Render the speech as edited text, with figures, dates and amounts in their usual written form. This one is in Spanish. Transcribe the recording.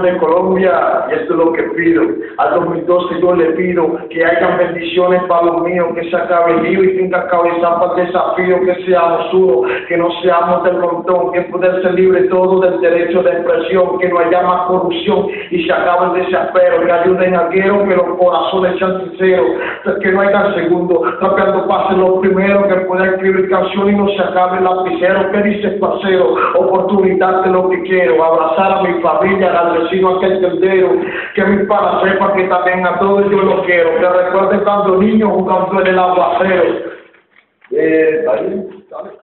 de Colombia, y esto es lo que pido. Al 2012 yo le pido que hayan bendiciones para los míos, que se acabe el lío y tenga cabeza para el desafío, que seamos uno, que no seamos del montón, que poder ser libre todo del derecho de expresión, que no haya más corrupción y se acabe el desespero, que ayuden a Guero, que los corazones sean sinceros, que no haya segundo, tratando pasen los primeros, que pueda escribir canciones y no se acabe el lapicero. Que dice parcero, oportunidad de lo que quiero, abrazar a mi familia, darle sino aquel tendero, que mis panas sepan que también a todos yo los quiero, que recuerden cuando niños jugando en el aguacero. Dale.